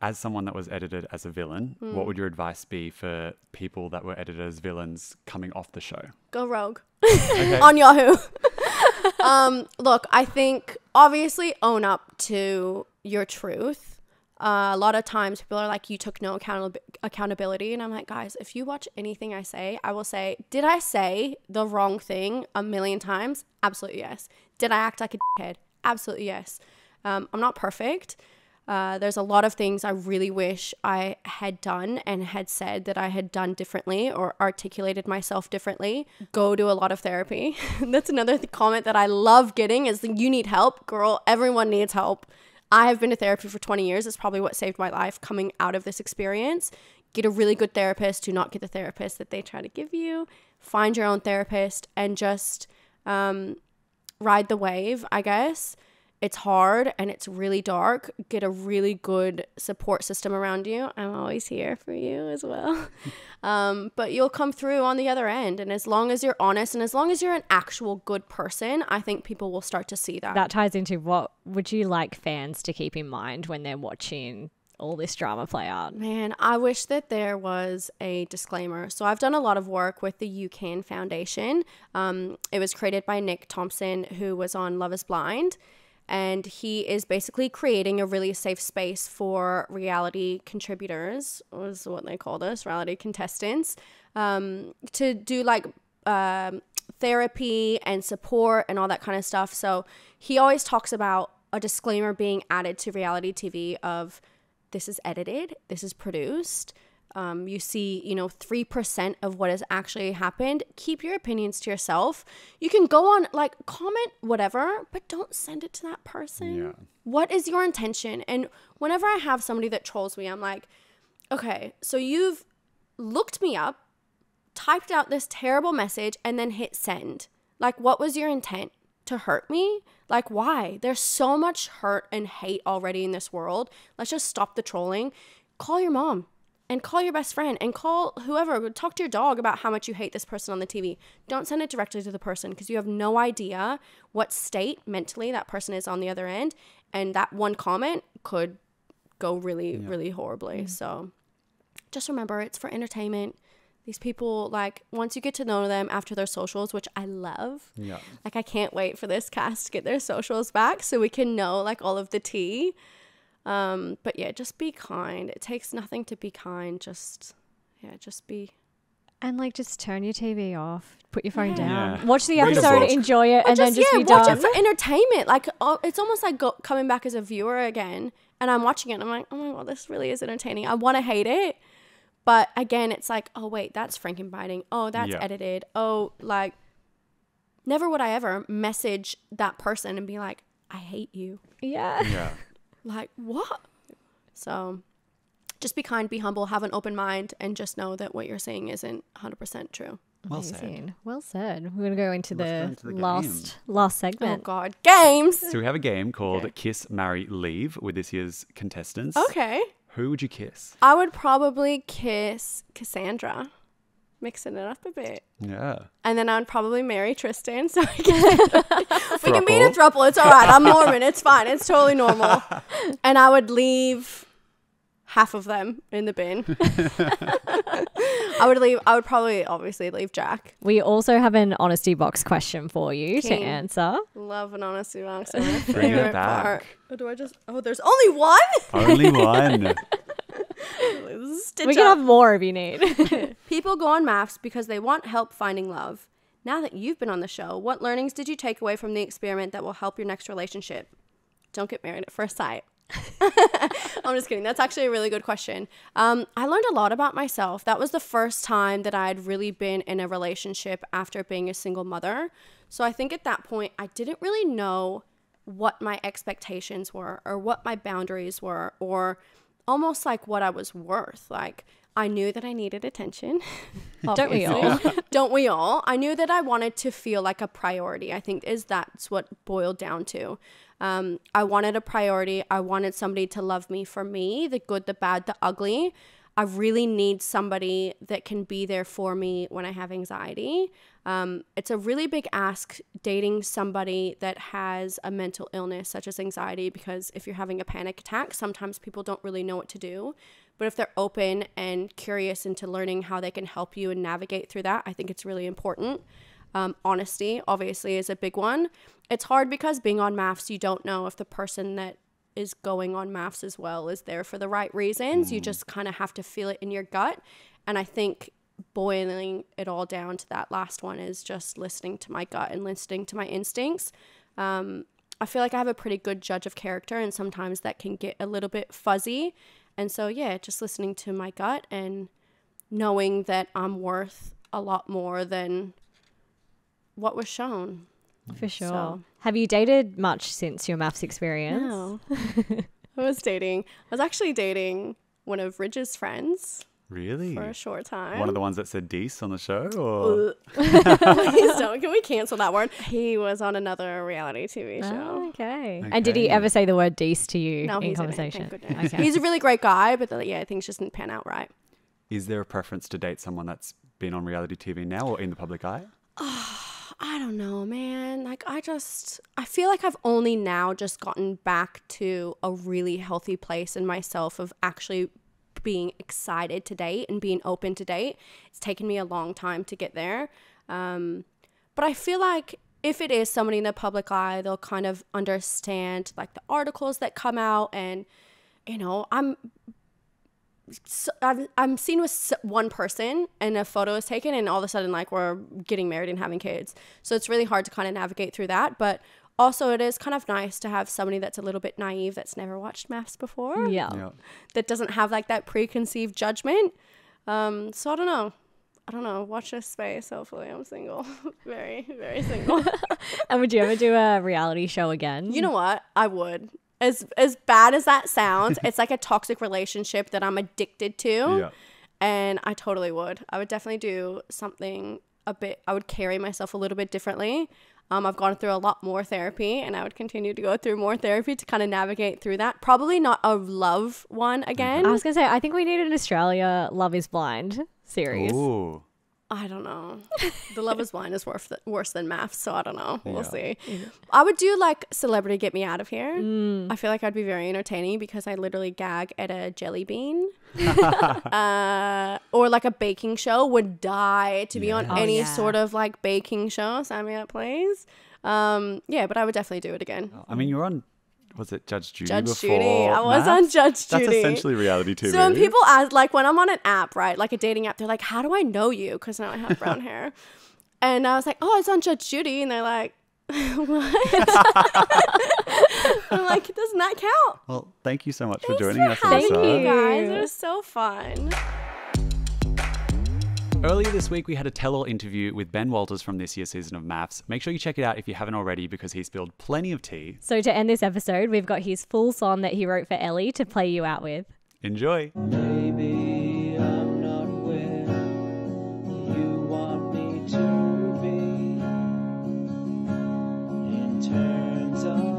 As someone that was edited as a villain, what would your advice be for people that were edited as villains coming off the show? Go rogue. On Yahoo. Look, I think obviously own up to your truth. A lot of times people are like, you took no accountability. And I'm like, guys, if you watch anything I say, I will say, did I say the wrong thing 1,000,000 times? Absolutely yes. Did I act like a dickhead? Absolutely yes. I'm not perfect. There's a lot of things I really wish I had done and had said that I had done differently or articulated myself differently. Go to a lot of therapy. That's another comment that I love getting is that you need help. Girl, everyone needs help. I have been to therapy for 20 years. It's probably what saved my life coming out of this experience. Get a really good therapist. Do not get the therapist that they try to give you. Find your own therapist and just ride the wave, I guess. It's hard and it's really dark. Get a really good support system around you. I'm always here for you as well. But you'll come through on the other end. And as long as you're honest and as long as you're an actual good person, I think people will start to see that. That ties into what would you like fans to keep in mind when they're watching all this drama play out? Man, I wish that there was a disclaimer. So I've done a lot of work with the UCAN Foundation. It was created by Nick Thompson, who was on Love is Blind. And he is basically creating a really safe space for reality contributors, was what they called us, reality contestants, to do like therapy and support and all that kind of stuff. So he always talks about a disclaimer being added to reality TV of this is edited, this is produced. You see, 3% of what has actually happened. Keep your opinions to yourself. You can go on, comment, whatever, but don't send it to that person. Yeah. What is your intention? And whenever I have somebody that trolls me, I'm like, okay, so you've looked me up, typed out this terrible message, and then hit send. What was your intent? To hurt me? Why? There's so much hurt and hate already in this world. Let's just stop the trolling. Call your mom. And call your best friend and call whoever. Talk to your dog about how much you hate this person on the TV. Don't send it directly to the person because you have no idea what state mentally that person is on the other end. And that one comment could go really, really horribly. Yeah. So just remember, it's for entertainment. These people, once you get to know them after their socials, which I love. Yeah. I can't wait for this cast to get their socials back so we can know, all of the tea. But yeah, just be kind. It takes nothing to be kind. Just be. And just turn your TV off, put your phone down, watch the episode, enjoy it, and then just be done. Watch it for entertainment. It's almost like coming back as a viewer again, and I'm watching it and I'm like, oh my God, this really is entertaining. I want to hate it. But again, it's like, oh wait, that's Frankenbiting. Oh, that's edited. Oh, never would I ever message that person and be like, I hate you. Yeah. Yeah. What? So just be kind, be humble, have an open mind, and just know that what you're saying isn't 100% true. Well said. We're going to go into the last segment. Oh, God. Games! So we have a game called Kiss, Marry, Leave with this year's contestants. Okay. Who would you kiss? I would probably kiss Cassandra. Mixing it up a bit. Yeah. And then I would probably marry Tristan. So we can be in a throuple. It's all right. I'm Mormon. It's fine. It's totally normal. And I would leave half of them in the bin. I would probably obviously leave Jack. We also have an honesty box question for you to answer. Love an honesty box. Bring it back. Part. Or do I just... Oh, there's only one? Only one. We can have more if you need. People go on maths because they want help finding love. Now that you've been on the show, what learnings did you take away from the experiment that will help your next relationship? Don't get married at first sight. I'm just kidding. That's actually a really good question. I learned a lot about myself. That was the first time that I had really been in a relationship after being a single mother. So I think at that point, I didn't really know what my expectations were or what my boundaries were or... almost what I was worth. I knew that I needed attention. Don't we all? Don't we all? I knew that I wanted to feel like a priority. I think that's what boiled down to. I wanted a priority. I wanted somebody to love me for me, the good, the bad, the ugly. I really need somebody that can be there for me when I have anxiety. It's a really big ask dating somebody that has a mental illness such as anxiety, because if you're having a panic attack, sometimes people don't really know what to do. But if they're open and curious into learning how they can help you and navigate through that, I think it's really important. Honesty, obviously, is a big one. It's hard because being on maths, you don't know if the person that is going on maths as well is there for the right reasons. You just kind of have to feel it in your gut. And I think boiling it all down to that last one is just listening to my gut and listening to my instincts. I feel like I have a pretty good judge of character, and sometimes that can get a little bit fuzzy. And so, yeah, just listening to my gut and knowing that I'm worth a lot more than what was shown. For sure. So. Have you dated much since your maths experience? No. I was actually dating one of Ridge's friends. Really? For a short time. One of the ones that said Deese on the show? Or? Please don't. Can we cancel that word? He was on another reality TV show. Oh, okay. And did he ever say the word Deese to you in conversation? No, he didn't. Thank goodness. Okay. He's a really great guy, but things just didn't pan out right. Is there a preference to date someone that's been on reality TV now or in the public eye? I don't know, man. I feel like I've only now just gotten back to a really healthy place in myself of actually being excited to date and being open to date. It's taken me a long time to get there. But I feel like if it is somebody in the public eye, they'll kind of understand the articles that come out, and I'm I'm seen with one person and a photo is taken and all of a sudden like we're getting married and having kids. So it's really hard to kind of navigate through that. But also it is kind of nice to have somebody that's a little bit naive, that's never watched maths before. Yeah. That doesn't have like that preconceived judgment. So I don't know. Watch this space. Hopefully I'm single. Very, very single. And would you ever do a reality show again? You know what? I would. As bad as that sounds, it's like a toxic relationship that I'm addicted to. Yeah. And I totally would. I would definitely do something a bit, I would carry myself a little bit differently. I've gone through a lot more therapy and I would continue to go through more therapy to kind of navigate through that. Probably not a love one again. I was going to say, I think we need an Australia Love is Blind series. Ooh. I don't know. The Love is Blind is worse than math, so I don't know. We'll see. I would do like Celebrity Get Me Out of Here. I feel like I'd be very entertaining because I literally gag at a jelly bean. Or like a baking show. Would die to be on any sort of like baking show. Sign me up, please. Yeah, but I would definitely do it again. I mean, you're on... Was it Judge Judy before? Judge Judy. I was on Judge Judy. That's essentially reality TV. So when people ask, like when I'm on an app, right, like a dating app, they're like, how do I know you? Because now I have brown hair. And I was like, oh, it's on Judge Judy. And they're like, what? I'm like, doesn't that count? Well, thank you so much for joining us, Alyssa. Thank you, guys. It was so fun. Earlier this week, we had a tell-all interview with Ben Walters from this year's season of Maths. Make sure you check it out if you haven't already because he spilled plenty of tea. So to end this episode, we've got his full song that he wrote for Ellie to play you out with. Enjoy. Maybe I'm not where you want me to be in terms of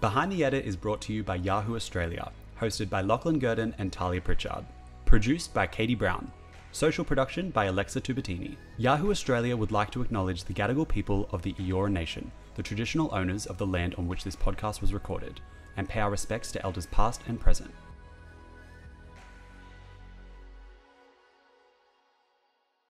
Behind the Edit is brought to you by Yahoo Australia, hosted by Lachlan Guertin and Tahlia Pritchard. Produced by Katie Brown. Social production by Alexa Tubatini. Yahoo Australia would like to acknowledge the Gadigal people of the Eora Nation, the traditional owners of the land on which this podcast was recorded, and pay our respects to elders past and present.